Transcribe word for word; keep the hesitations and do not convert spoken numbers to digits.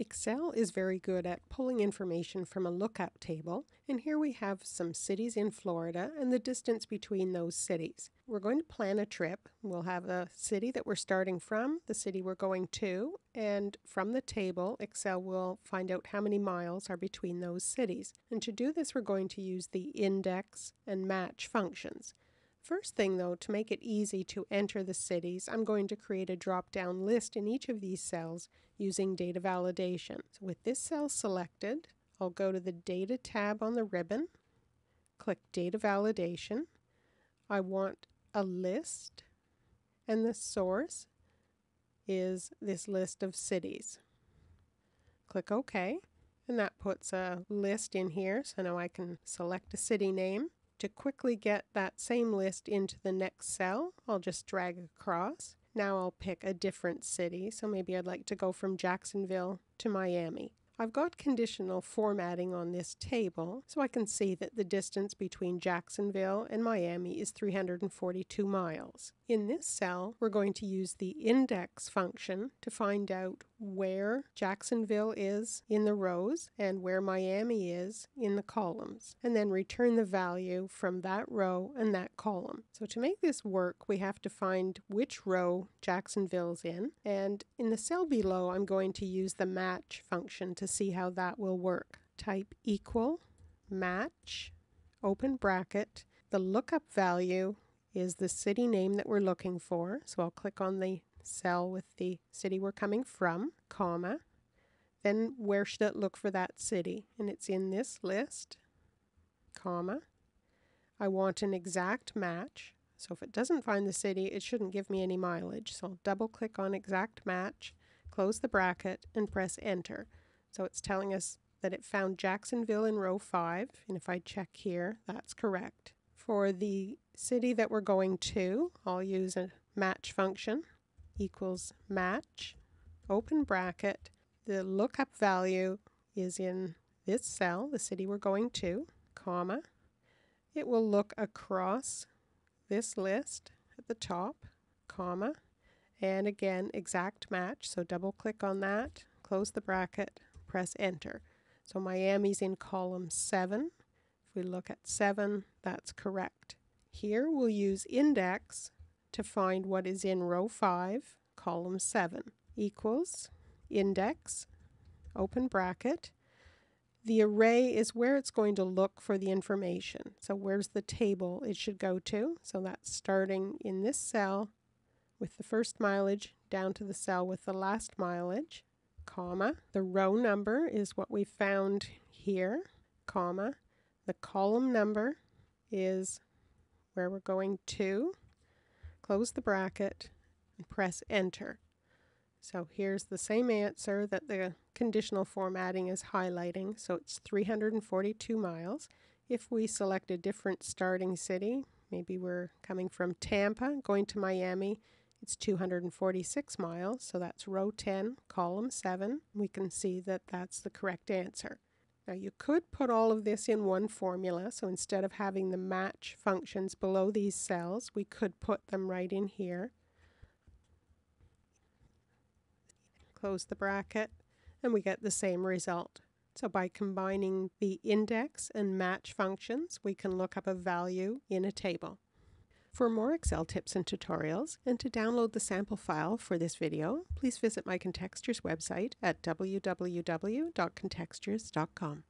Excel is very good at pulling information from a lookup table, and here we have some cities in Florida and the distance between those cities. We're going to plan a trip. We'll have a city that we're starting from, the city we're going to, and from the table, Excel will find out how many miles are between those cities. And to do this, we're going to use the INDEX and MATCH functions. First thing though, to make it easy to enter the cities, I'm going to create a drop-down list in each of these cells using data validation. So with this cell selected, I'll go to the Data tab on the ribbon, click Data Validation. I want a list, and the source is this list of cities. Click OK, and that puts a list in here, so now I can select a city name. To quickly get that same list into the next cell, I'll just drag across. Now I'll pick a different city, so maybe I'd like to go from Jacksonville to Miami. I've got conditional formatting on this table, so I can see that the distance between Jacksonville and Miami is three hundred forty-two miles. In this cell, we're going to use the INDEX function to find out where Jacksonville is in the rows and where Miami is in the columns, and then return the value from that row and that column. So to make this work, we have to find which row Jacksonville's in, and in the cell below I'm going to use the match function to see how that will work. Type equal match, open bracket, the lookup value is the city name that we're looking for, so I'll click on the cell with the city we're coming from, comma, then where should it look for that city, and it's in this list, comma. I want an exact match, so if it doesn't find the city, it shouldn't give me any mileage, so I'll double click on exact match, close the bracket, and press enter. So it's telling us that it found Jacksonville in row five, and if I check here, that's correct. For the city that we're going to, I'll use a match function, equals match, open bracket, the lookup value is in this cell, the city we're going to, comma. It will look across this list at the top, comma, and again exact match, so double click on that, close the bracket, press enter. So Miami's in column seven. If we look at seven, that's correct. Here we'll use INDEX to find what is in row five, column seven, equals INDEX, open bracket. The array is where it's going to look for the information. So where's the table it should go to? So that's starting in this cell with the first mileage down to the cell with the last mileage, comma. The row number is what we found here, comma. The column number is where we're going to. Close the bracket and press enter. So here's the same answer that the conditional formatting is highlighting. So it's three hundred forty-two miles. If we select a different starting city, maybe we're coming from Tampa going to Miami, it's two hundred forty-six miles. So that's row ten, column seven. We can see that that's the correct answer. Now you could put all of this in one formula, so instead of having the match functions below these cells, we could put them right in here. Close the bracket, and we get the same result. So by combining the INDEX and match functions, we can look up a value in a table. For more Excel tips and tutorials, and to download the sample file for this video, please visit my Contextures website at w w w dot contextures dot com.